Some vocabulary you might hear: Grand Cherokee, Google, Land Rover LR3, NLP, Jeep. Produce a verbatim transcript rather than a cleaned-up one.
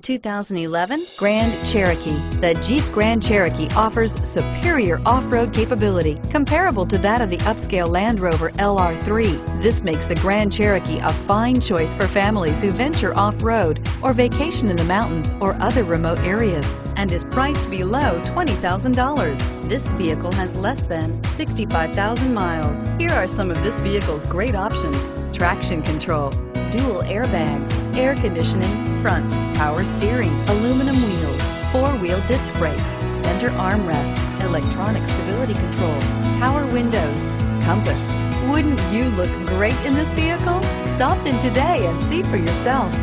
two thousand eleven Grand Cherokee. The Jeep Grand Cherokee offers superior off-road capability comparable to that of the upscale Land Rover L R three. This makes the Grand Cherokee a fine choice for families who venture off-road or vacation in the mountains or other remote areas, and is priced below twenty thousand dollars. This vehicle has less than sixty-five thousand miles. Here are some of this vehicle's great options: traction control, dual airbags, air conditioning, front, power steering, aluminum wheels, four-wheel disc brakes, center armrest, electronic stability control, power windows, compass. Wouldn't you look great in this vehicle? Stop in today and see for yourself.